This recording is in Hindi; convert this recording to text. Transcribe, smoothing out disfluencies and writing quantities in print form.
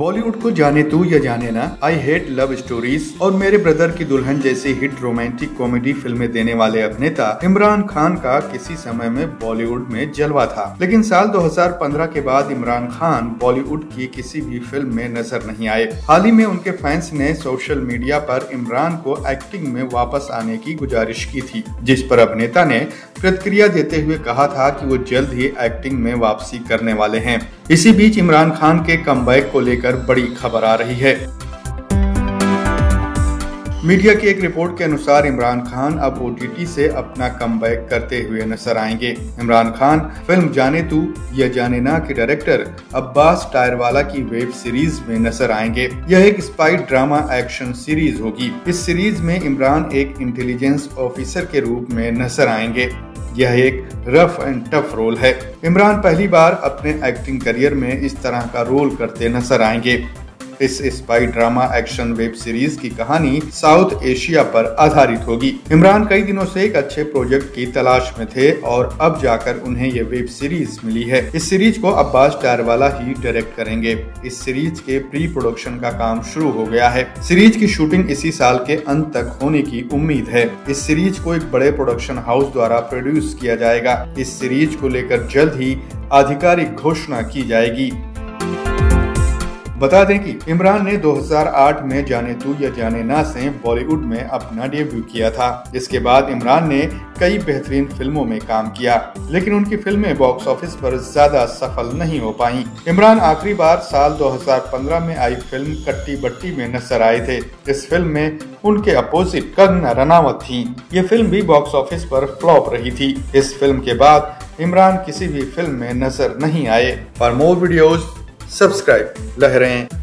बॉलीवुड को जाने तू या जाने ना, आई हेट लव स्टोरीज और मेरे ब्रदर की दुल्हन जैसी हिट रोमांटिक कॉमेडी फिल्में देने वाले अभिनेता इमरान खान का किसी समय में बॉलीवुड में जलवा था, लेकिन साल 2015 के बाद इमरान खान बॉलीवुड की किसी भी फिल्म में नजर नहीं आए। हाल ही में उनके फैंस ने सोशल मीडिया पर इमरान को एक्टिंग में वापस आने की गुजारिश की थी, जिस पर अभिनेता ने प्रतिक्रिया देते हुए कहा था कि वो जल्द ही एक्टिंग में वापसी करने वाले हैं। इसी बीच इमरान खान के कमबैक को लेकर बड़ी खबर आ रही है। मीडिया की एक रिपोर्ट के अनुसार इमरान खान अब OTT से अपना कमबैक करते हुए नजर आएंगे। इमरान खान फिल्म जाने तू या जाने ना के डायरेक्टर अब्बास टायरवाला की वेब सीरीज में नजर आएंगे। यह एक स्पाई ड्रामा एक्शन सीरीज होगी। इस सीरीज में इमरान एक इंटेलिजेंस ऑफिसर के रूप में नजर आएंगे। यह एक रफ एंड टफ रोल है। इमरान पहली बार अपने एक्टिंग करियर में इस तरह का रोल करते नजर आएंगे। इस spy drama action web series की कहानी साउथ एशिया पर आधारित होगी। इमरान कई दिनों से एक अच्छे प्रोजेक्ट की तलाश में थे और अब जाकर उन्हें ये वेब सीरीज मिली है। इस सीरीज को अब्बास टायरवाला ही डायरेक्ट करेंगे। इस सीरीज के प्री प्रोडक्शन का काम शुरू हो गया है। सीरीज की शूटिंग इसी साल के अंत तक होने की उम्मीद है। इस सीरीज को एक बड़े प्रोडक्शन हाउस द्वारा प्रोड्यूस किया जाएगा। इस सीरीज को लेकर जल्द ही आधिकारिक घोषणा की जाएगी। बता दें कि इमरान ने 2008 में जाने तू या जाने ना से बॉलीवुड में अपना डेब्यू किया था। इसके बाद इमरान ने कई बेहतरीन फिल्मों में काम किया, लेकिन उनकी फिल्में बॉक्स ऑफिस पर ज्यादा सफल नहीं हो पाईं। इमरान आखिरी बार साल 2015 में आई फिल्म कट्टी बट्टी में नजर आए थे। इस फिल्म में उनके अपोजिट कंगना रनौत थीं। ये फिल्म भी बॉक्स ऑफिस पर फ्लॉप रही थी। इस फिल्म के बाद इमरान किसी भी फिल्म में नजर नहीं आए। फॉर मोर वीडियोज सब्सक्राइब लहरें।